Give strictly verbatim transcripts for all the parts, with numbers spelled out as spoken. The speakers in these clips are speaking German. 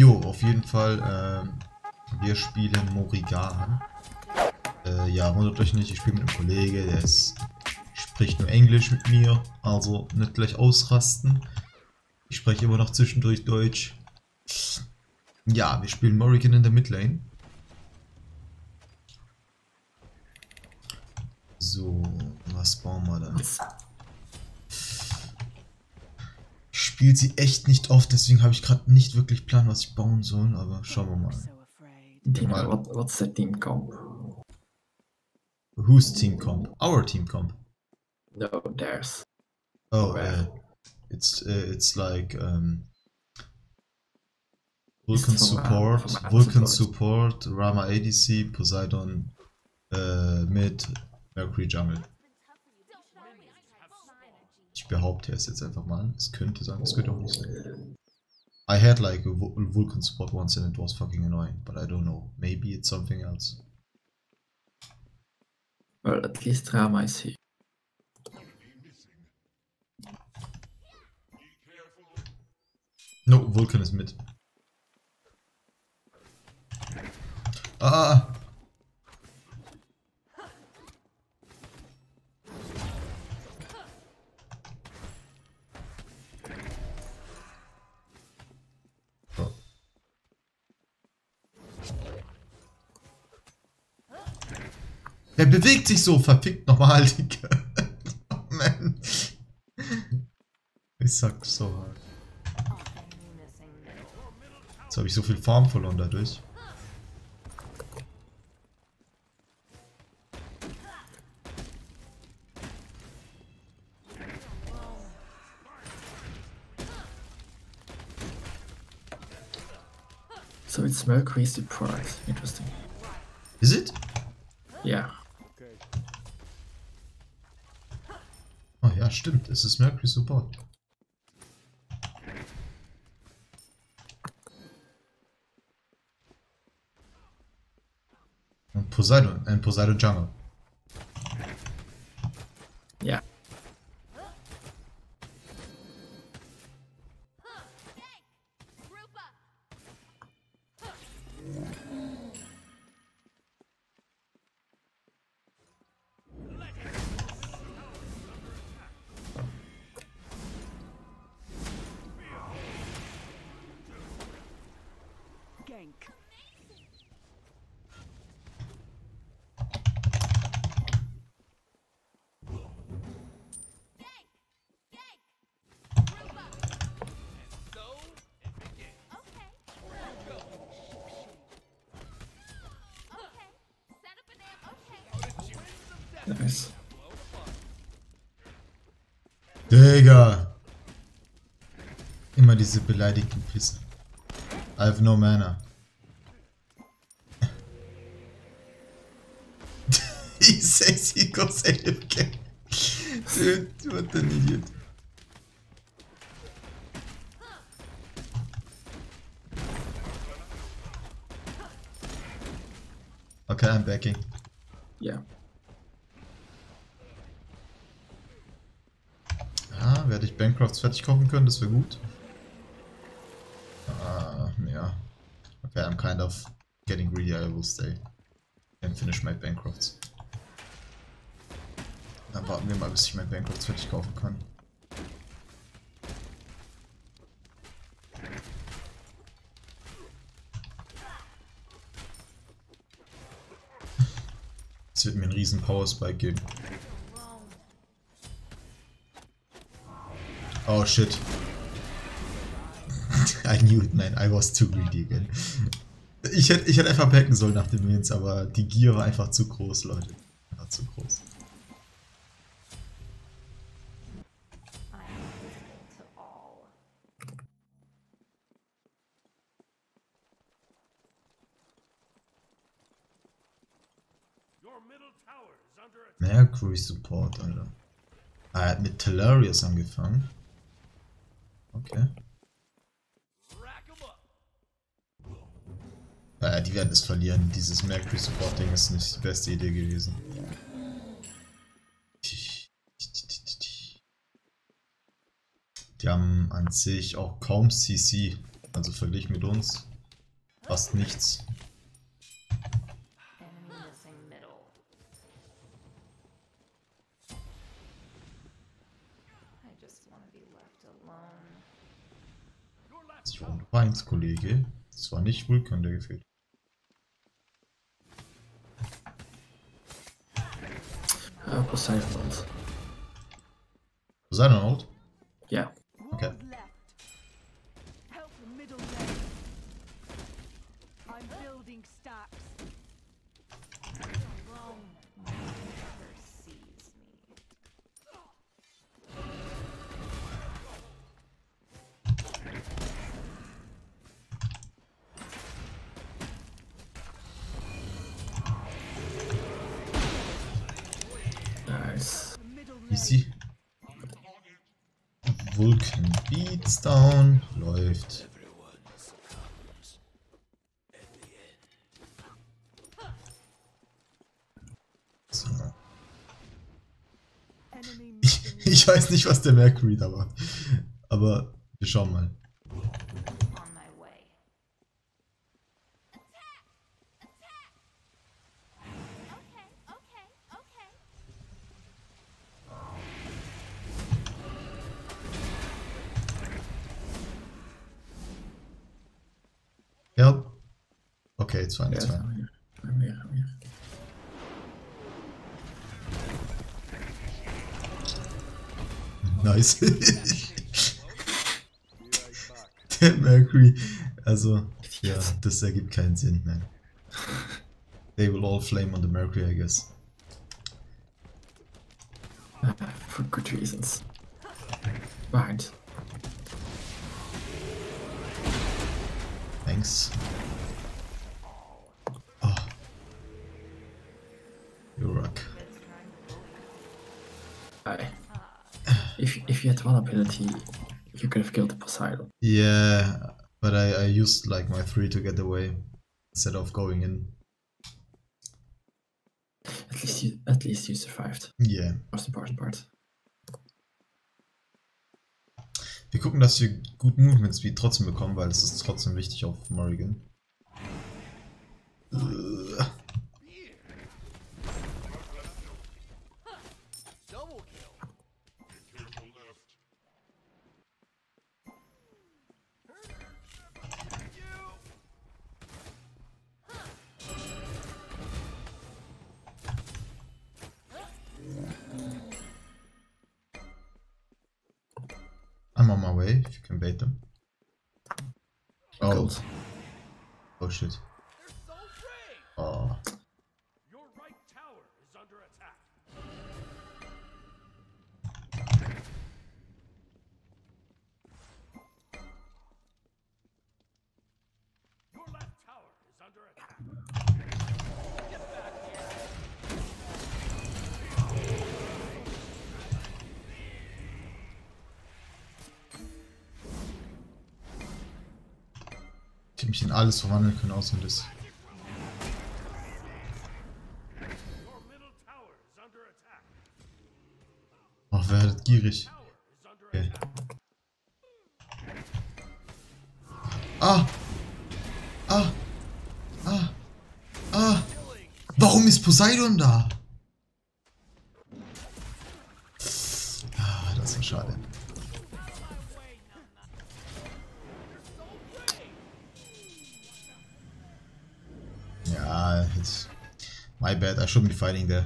Jo, auf jeden Fall, äh, wir spielen Morrigan. Äh, ja, wundert euch nicht, ich spiele mit einem Kollegen, der ist, spricht nur Englisch mit mir, also nicht gleich ausrasten. Ich spreche immer noch zwischendurch Deutsch. Ja, wir spielen Morrigan in der Midlane. So, was bauen wir dann? Ich spiele sie echt nicht oft, deswegen habe ich gerade nicht wirklich Plan, was ich bauen soll, aber schauen wir mal. Dina, what, what's the team comp? Whose team comp? Our team comp. No, theirs. Oh, uh, it's uh, it's like um, Vulcan support, Vulcan support, Rama A D C, Poseidon uh, mid, Mercury Jungle. Ich behaupte es jetzt einfach mal. Es könnte sein, es könnte auch nicht sein. I had like a Vulcan support once and it was fucking annoying, but I don't know. Maybe it's something else. Well, at least Rama is here. No, Vulcan ist mit. Ah! Oh. Der bewegt sich so, verfickt nochmal, Digga. Oh, man. Ich sag so hart. Jetzt habe ich so viel Farm verloren dadurch. So it's Mercury's surprise. Interesting. Is it? Yeah. Oh ja, stimmt. Es ist Mercury's Support. Poseidon and Poseidon Jungle. Yeah. Nice. Digga! Immer diese beleidigten Pisse. I have no mana. He says he goes A F K. Dude, what an idiot. Okay, I'm backing. Yeah. Hätte ich Bancrofts fertig kochen können, das wäre gut. Ah, uh, ja. Okay, I'm kind of getting greedy, I will stay. And finish my Bancrofts. Dann warten wir mal, bis ich mein Bancrofts fertig kaufen kann. Das wird mir einen riesen Power Spike geben. Oh shit. I knew it, man. I was too greedy again. Ich hätte ich hätt einfach packen sollen nach dem Wins, aber die Gier war einfach zu groß, Leute. Einfach zu groß. Mercury Support, Alter. Er hat mit Tellarius angefangen. Okay. Naja, die werden es verlieren. Dieses Mercury Support Ding ist nicht die beste Idee gewesen. Die haben an sich auch kaum C C. Also verglichen mit uns. Fast nichts. Das war ein Kollege. Das war nicht Vulcan, der gefehlt. Ah, Poseidon out. Poseidon out? Ja. Okay. Vulcan beats down, läuft. So. Ich, ich weiß nicht, was der Mercury da war, aber wir schauen mal. Okay, zwei, ja, zwei. Nice. Der Mercury. Also, ja, das ergibt keinen Sinn, man. They will all flame on the Mercury, I guess. For good reasons. Behind. Thanks. If, if you had one ability, you could have killed the Poseidon. Yeah, but I, I used like my three to get away instead of going in. At least you, at least you survived. Yeah. Most important part. Wir gucken, dass wir gut Movement Speed trotzdem bekommen, weil es ist trotzdem wichtig auf Morrigan. Uh. If you can bait them. Oh. Oh shit. Oh. Your right tower is under attack. Your left tower is under attack. Get back here. Mich in alles verwandeln können, außer das. Ach, werdet gierig. Okay. Ah! Ah! Ah! Ah! Warum ist Poseidon da? Ah, das ist ja schade. Ah, it's my bad, I shouldn't be fighting there.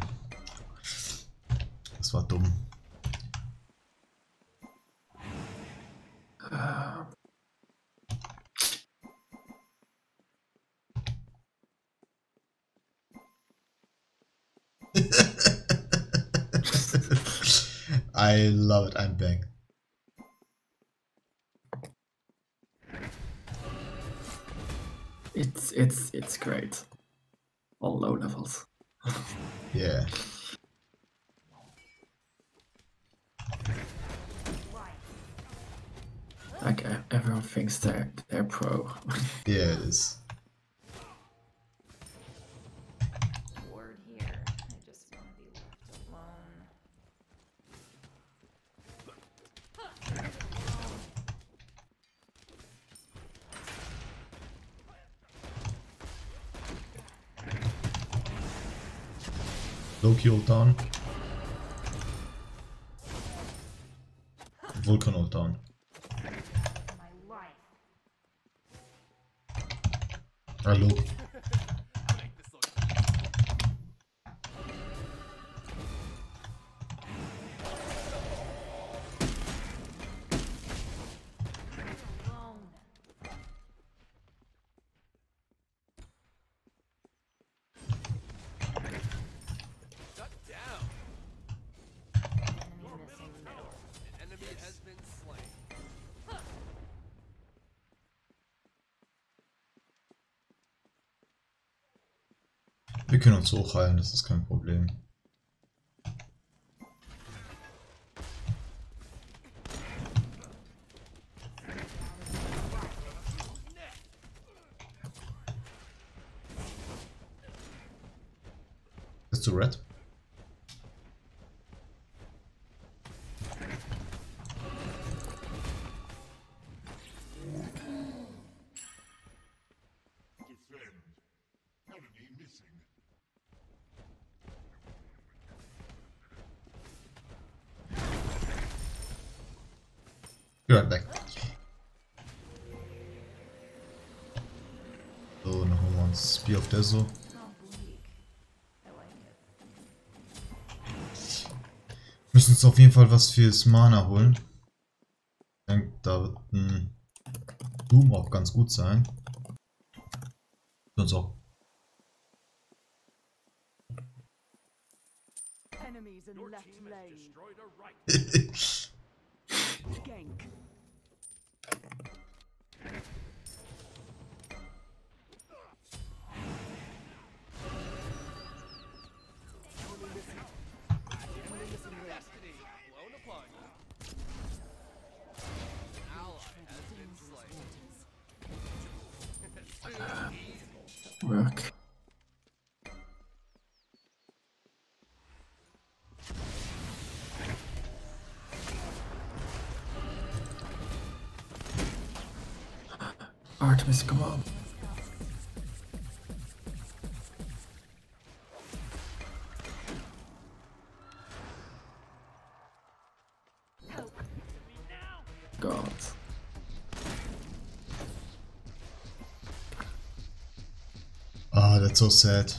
Das war dumm. I love it, I'm back. It's, it's, it's great. All low levels. Yeah. Like everyone thinks they're they're pro. Yeah, it is. Word here. I just want to be left alone. Loki ult down. Vulcan ult down. Hallo. Wir können uns hochheilen, das ist kein Problem. Bist du red? You're back. So, dann holen wir uns Spear of Deso. Müssen uns auf jeden Fall was fürs Mana holen. Ich denke, da wird ein Doom auch ganz gut sein. Für uns auch. Work. Artemis, come on. So sad.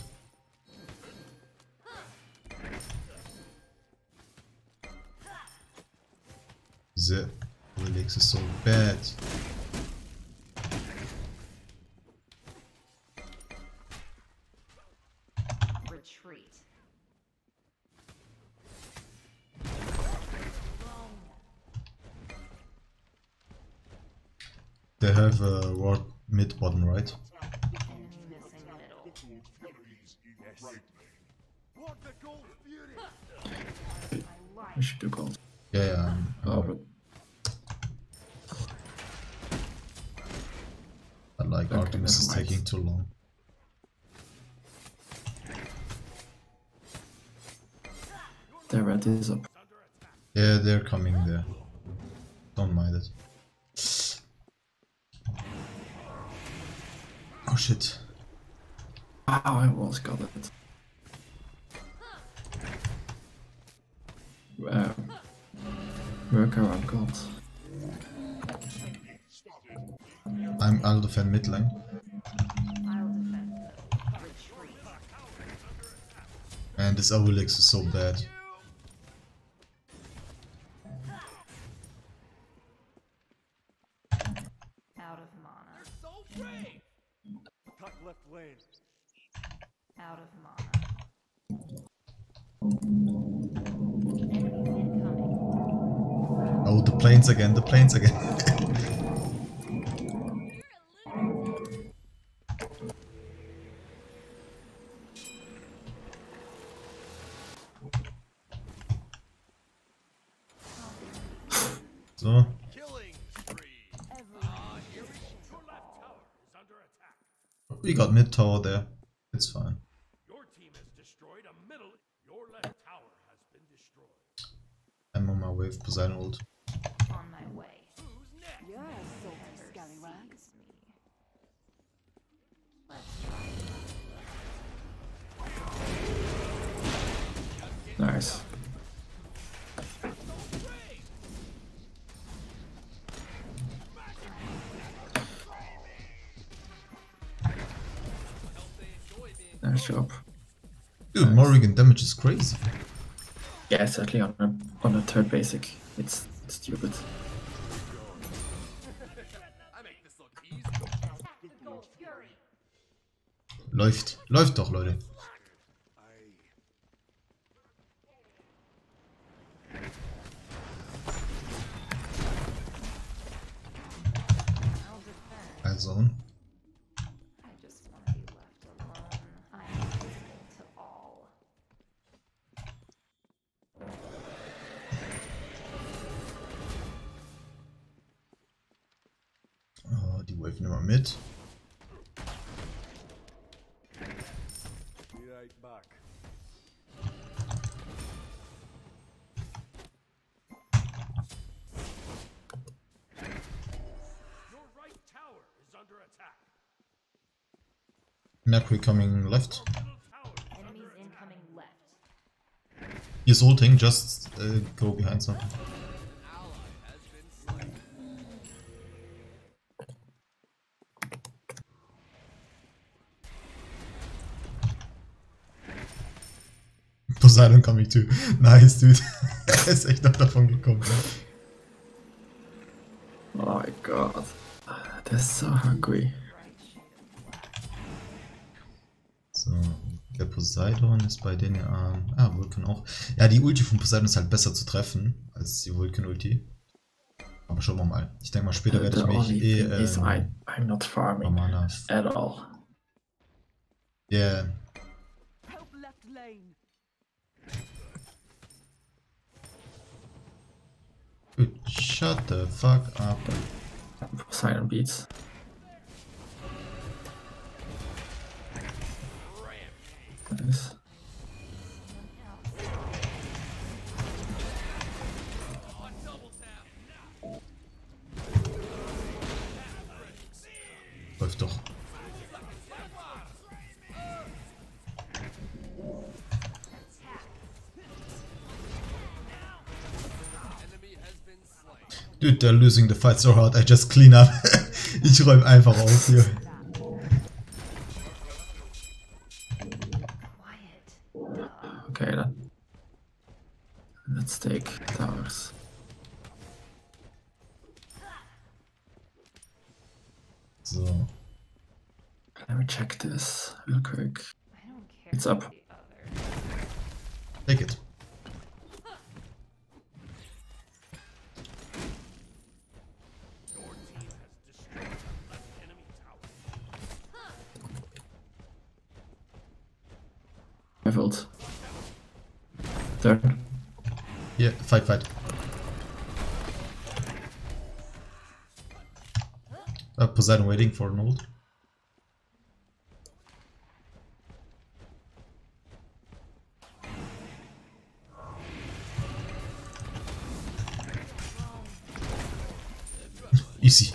The Aurelix is so bad. Retreat. They have a ward mid bottom right. I should do gold. Yeah, yeah. Oh, but I like okay, Artemis is taking too long. The red is up. Yeah, they're coming there. Don't mind it. Oh shit. Oh, I almost got it. Uh, work around gold. I'm I'll defend mid lane. And this Aurelix is so bad. Out of mana. You're so brave. Cut left lane. Out of mana. Oh, the planes again, the planes again. So. We got mid tower there. It's fine. I'm on my way with Poseidon ult. On my way. You're so scallywag. Let's try. Nice. Nice job. Dude, nice. Morrigan damage is crazy. Yeah, certainly on the, on the third basic. It's stupid. Läuft. Läuft doch, Leute. Also. Oh, die Wave nehmen wir mit. Mercury coming left. He's ulting, just uh, go behind something. Poseidon coming too. Nice, dude. Er ist echt noch davon gekommen. Oh my god. They're so hungry. Der Poseidon ist bei denen ja... Ah, Vulcan auch. Ja, die Ulti von Poseidon ist halt besser zu treffen als die Vulcan-Ulti. Aber schauen wir mal. Ich denke mal, später werde ich mich eh... Is I, I'm not farming Romana. At all. Yeah. Dude, shut the fuck up. Poseidon beats. Nice. Läuft doch. Dude, they're losing the fight so hard, I just clean up. Ich räume einfach auf hier. Let's take towers. So. Let me check this real quick. I don't care. It's up. Take it. Leveled. Third. Yeah, fight, fight. Uh, Poseidon waiting for an ult. Easy.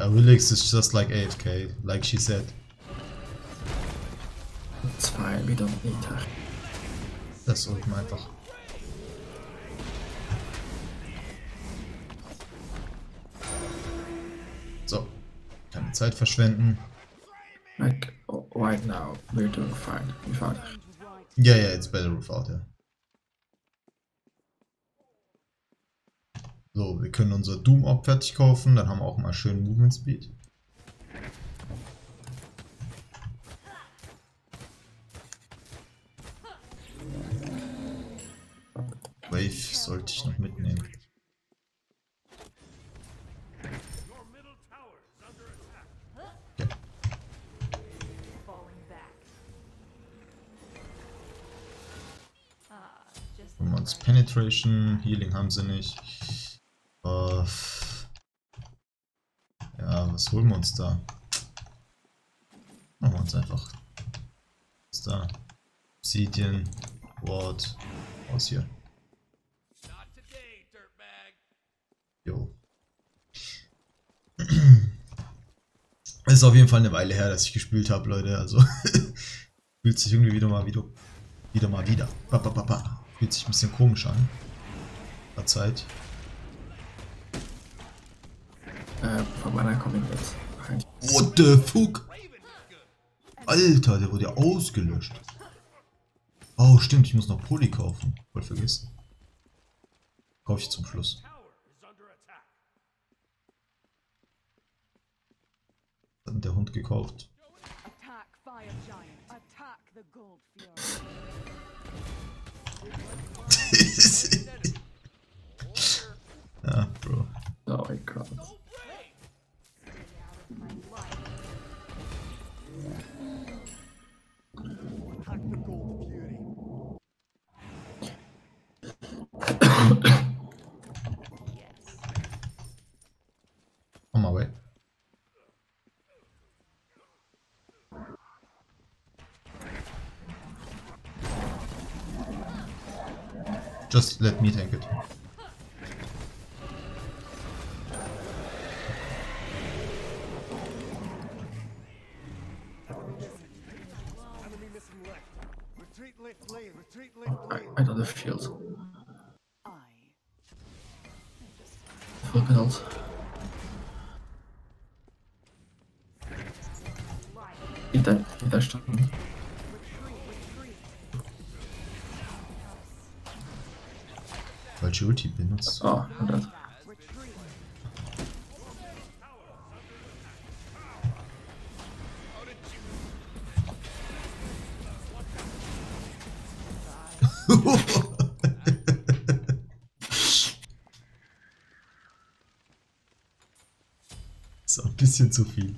Aurelix is just like A F K, like she said. That's fine, we don't need her. Das ulten einfach. So, keine Zeit verschwenden. Like, right now, we're doing fine without her. Yeah, yeah, it's better without her. So, wir können unser Doom auch fertig kaufen, dann haben wir auch mal schön Movement Speed. Wave sollte ich noch mitnehmen. Ja. Holen wir uns Penetration, Healing haben sie nicht. Ja, was holen wir uns da? Machen wir uns einfach. Was ist da? Obsidian, Ward, aus hier. Jo. ist auf jeden Fall eine Weile her, dass ich gespielt habe, Leute. Also fühlt sich irgendwie wieder mal wieder. Wieder mal wieder. Ba, ba, ba, ba. Fühlt sich ein bisschen komisch an. Zeit. Äh, von meiner kommt jetzt. What the fuck? Alter, der wurde ja ausgelöscht. Oh, stimmt, ich muss noch Poly kaufen. Wollte vergessen. Kaufe ich zum Schluss. Was hat denn der Hund gekauft? Ah, Bro. Oh mein Gott. On my way. Just let me take it. Falsche Ulti benutzt. Oh, hundert. Ist auch ein bisschen zu viel.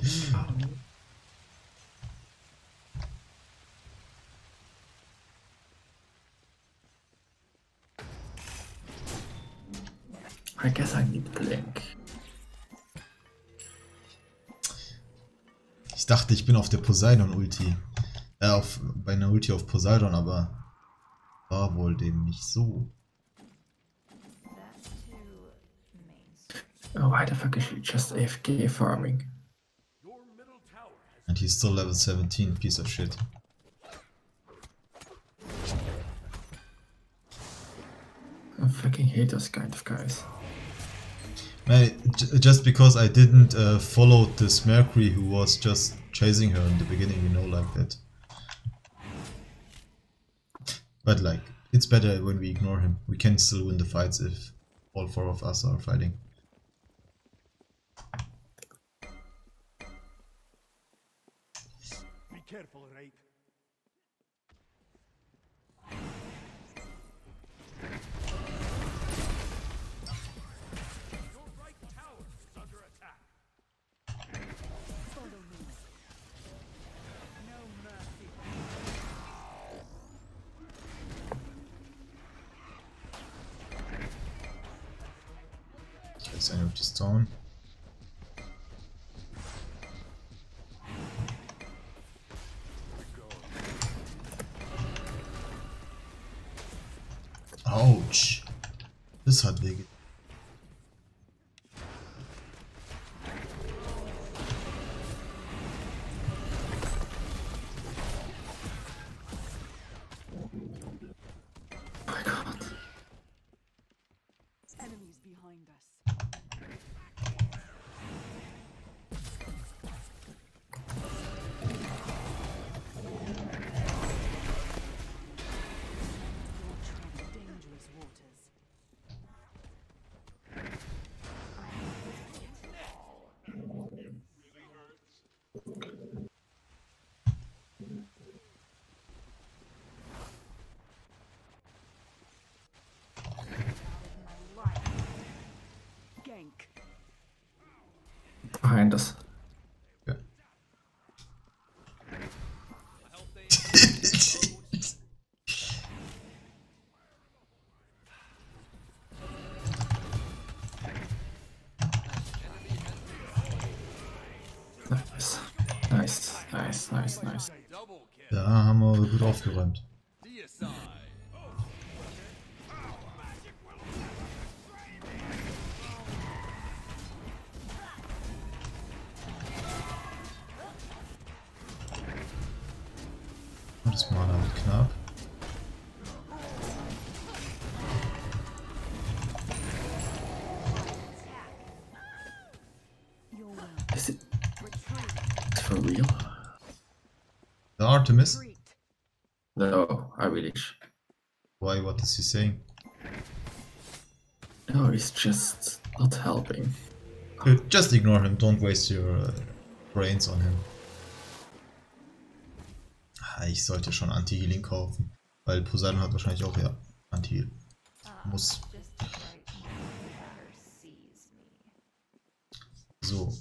I guess I need Blink. Ich dachte, ich bin auf der Poseidon-Ulti. Äh, auf, bei einer Ulti auf Poseidon, aber war wohl dem nicht so. Oh, why the fuck is you just A F K farming? And he's still level seventeen, piece of shit. I fucking hate those kind of guys. I, just because I didn't uh, follow this Mercury who was just chasing her in the beginning, you know, like that. But like, it's better when we ignore him. We can still win the fights if all four of us are fighting. Be careful, Rape. Let's end up this town. Ouch! This hat weh. Behind us. Yeah. Nice. Nice, nice, nice, nice. Da haben wir gut aufgeräumt. Und das Mana wird knapp. Is it for real? The Artemis? No, Aurelix. Why? What is he saying? No, he's just not helping. Dude, just ignore him. Don't waste your uh, brains on him. Ich sollte schon Anti-Healing kaufen, weil Poseidon hat wahrscheinlich auch ja Anti-Heal. Muss. So.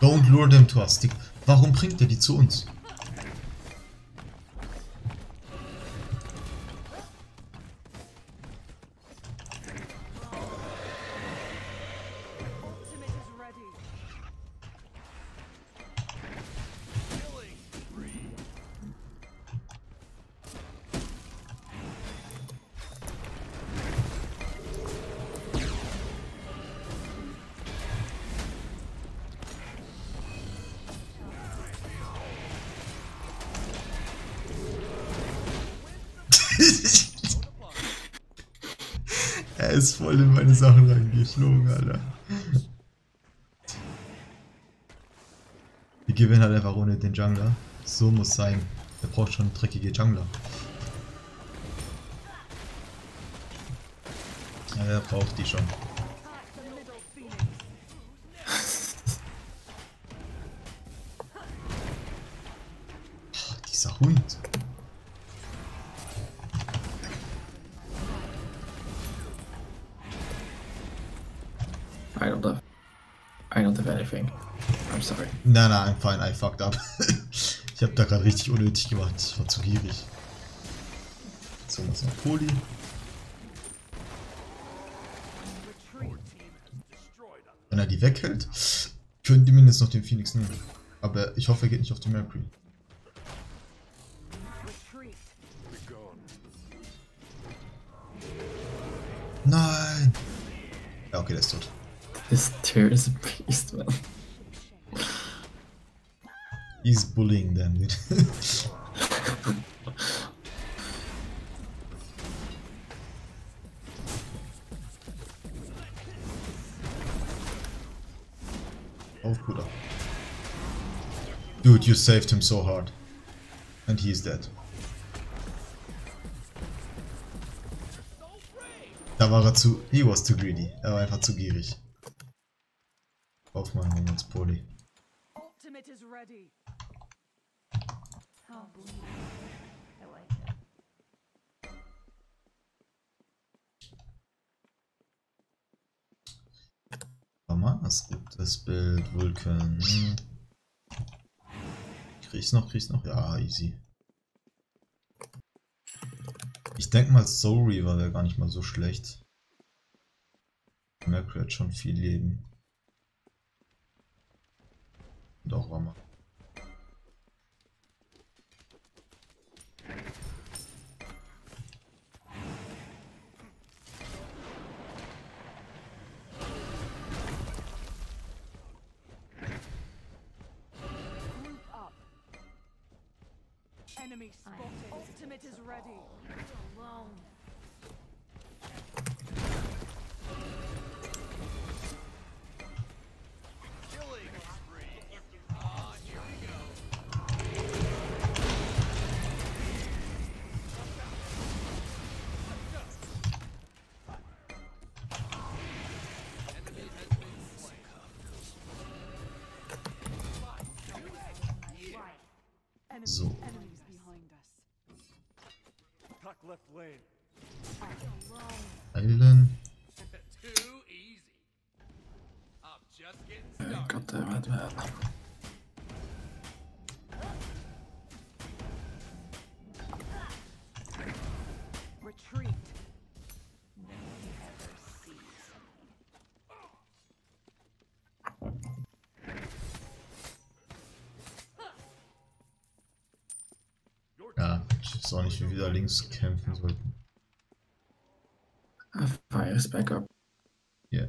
Don't lure them to us. Die, warum bringt er die zu uns? Er ist voll in meine Sachen reingeflogen, Alter. Wir gewinnen halt einfach ohne den Jungler. So muss sein. Er braucht schon dreckige Jungler. Ja, er braucht die schon. Dieser Hund. I don't have, I don't have anything. I'm sorry. Nein, nein, I'm fine, I fucked up. Ich hab da gerade richtig unnötig gemacht, ich war zu gierig. So, was noch Poli. Wenn er die weghält, können die mindestens noch den Phoenix nehmen. Aber ich hoffe, er geht nicht auf die Mercury. Nein! Ja, okay, der ist tot. This tear is a beast, man. He's bullying them, dude. Oh, Bruder. Dude, you saved him so hard. And he's dead. Da war er zu... He was too greedy. Er war einfach zu gierig. Aufmachen wir uns Poli. Rama, es gibt das Bild Vulcan. Krieg ich's noch, krieg ich's noch? Ja, easy. Ich denke mal, Soul Reaver wäre gar nicht mal so schlecht. Mercury hat schon viel Leben. Doch, Rama. Enemy spotted. Ultimate is ready. Alone. So. Eilen. God damn it, man. Ja, ich weiß auch nicht, wie wir wieder links kämpfen sollten. Fire is back up. Yeah.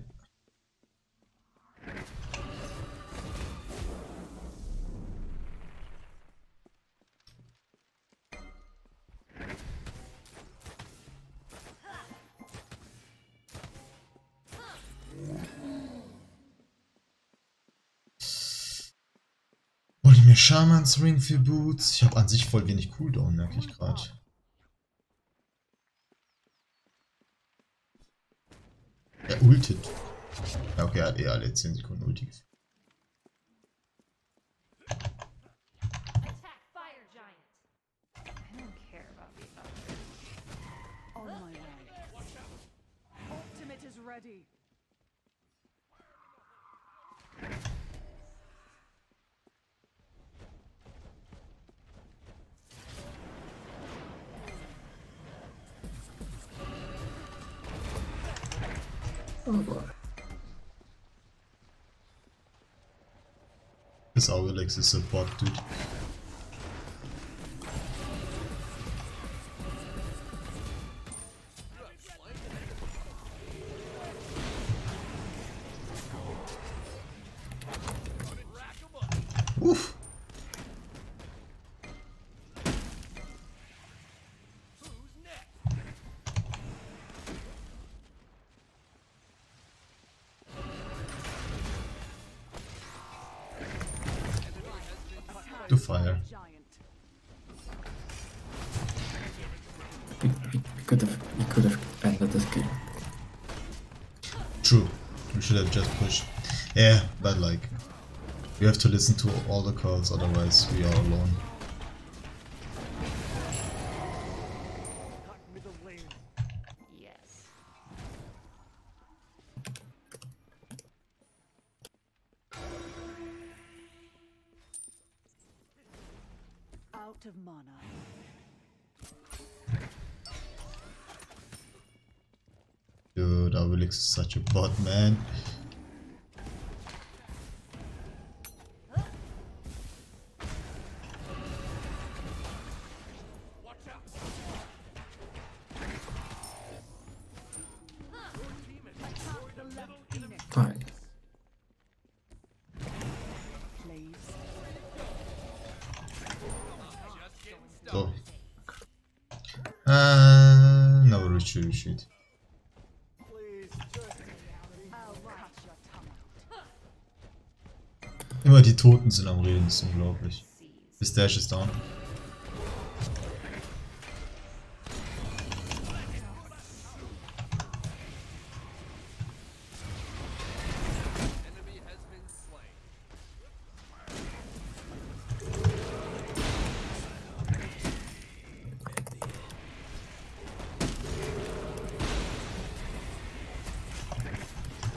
Shaman's Ring für Boots. Ich habe an sich voll wenig Cooldown, merke ich gerade. Er ultet. Ja, okay, er hat eh alle zehn Sekunden Ulti. Das Aurelix ist Support, Dude. Uff. To fire. We, we could have we could have ended this game. True. We should have just pushed. Yeah, but like we have to listen to all the calls, otherwise we are alone. Dude, Obelix is such a bot, man. So. Uh, no retreat, retreat. Immer die Toten sind am Reden, das ist unglaublich. This dash is down.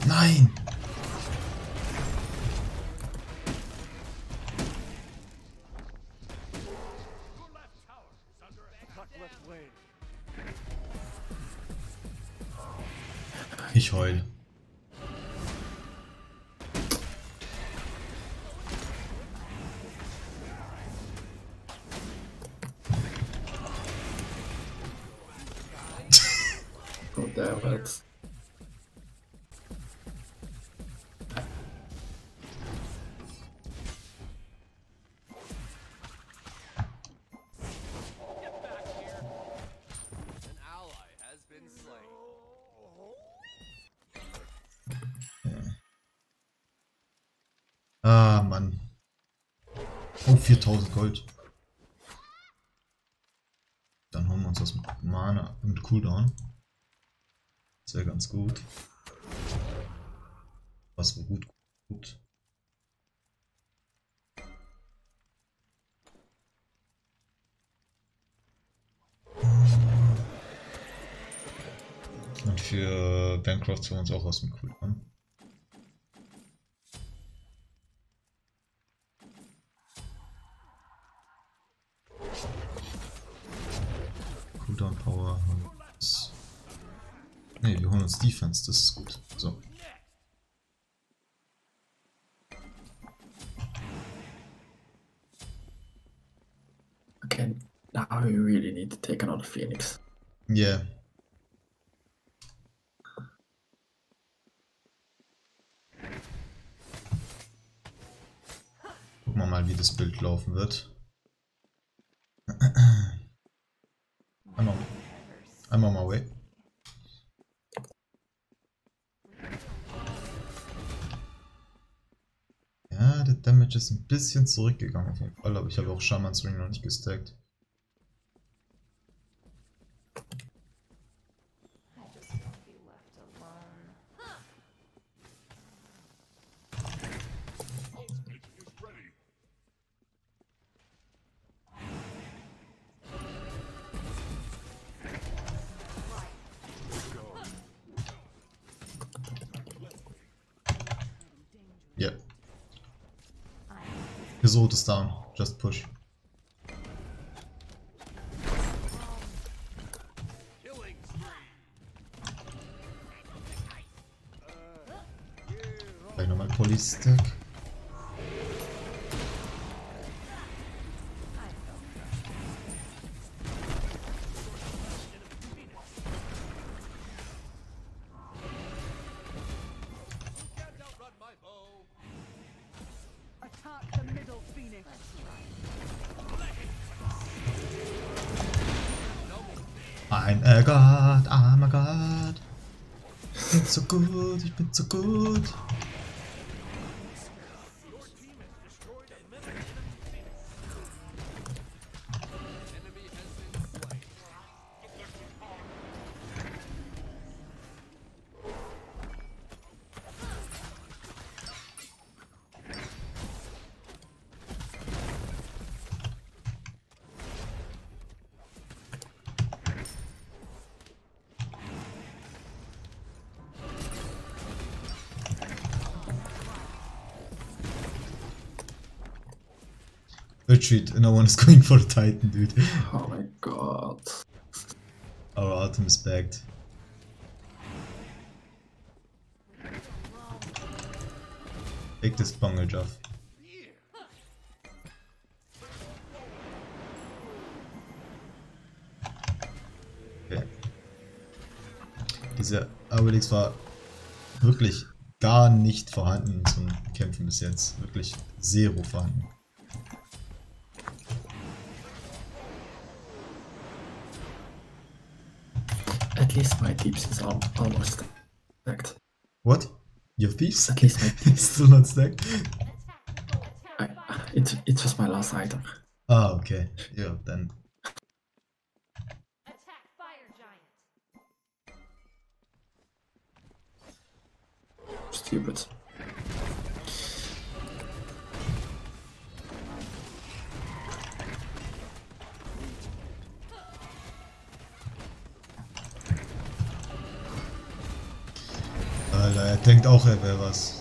Nein! Ich heul. Gott, der war's. Ah, Mann. Oh, viertausend Gold. Dann holen wir uns das mit Mana und Cooldown. Das wäre ganz gut. Was war gut, gut. Und für Bancroft holen wir uns auch was mit Cooldown. Ne, wir holen uns Defense, das ist gut. So. Okay, now we really need to take another Phoenix. Yeah. Gucken wir mal, wie das Bild laufen wird. I'm on, I'm on my way. Ja, der Damage ist ein bisschen zurückgegangen auf jeden Fall, aber ich habe auch Shaman's Ring noch nicht gestackt. Resort is down, just push. Vielleicht nochmal Polystack. I'm a god, I'm a god. Ich bin so gut, ich bin so gut. Retreat, no one is going for a Titan, dude. Oh my god. Our item is bagged. Take this bungage off. Okay. Dieser Aurelix war wirklich gar nicht vorhanden zum Kämpfen bis jetzt. Wirklich zero vorhanden. At least my thieves is almost stacked. What? Your thieves? At least my thieves still not stacked. I, it it was my last item. Ah, okay. Yeah, then. Attack Fire Giant. Stupid. Alter, er denkt auch, er wäre was.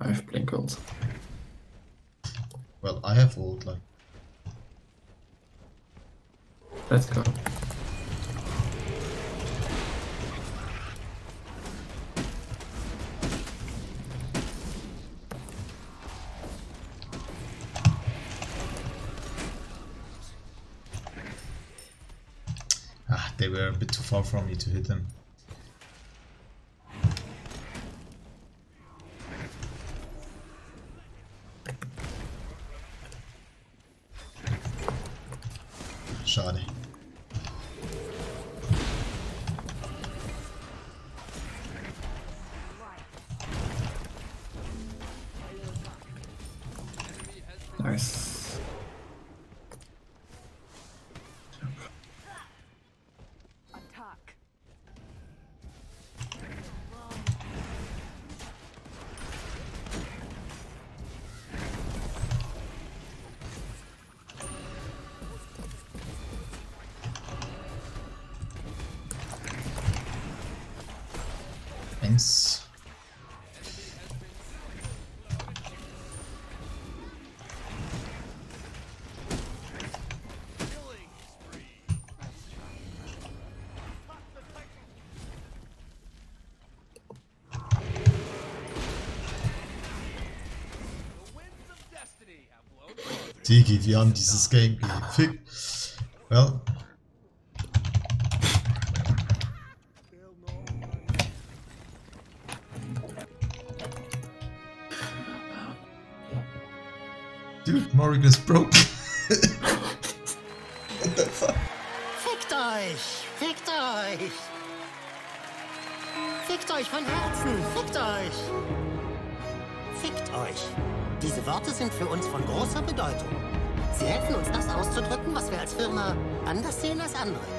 I've blinkled. Well, I have ult, like. Let's go. Ah, they were a bit too far from me to hit them. Schade. Nice. Attack. Thanks. Digi, die haben dieses Game gefickt. Ja. Dude, Morrigan is broke. What the fuck? Fickt euch! Fickt euch! Fickt euch von Herzen! Fickt euch! Fickt euch! Diese Worte sind für uns von großer Bedeutung. Sie helfen uns, das auszudrücken, was wir als Firma anders sehen als andere.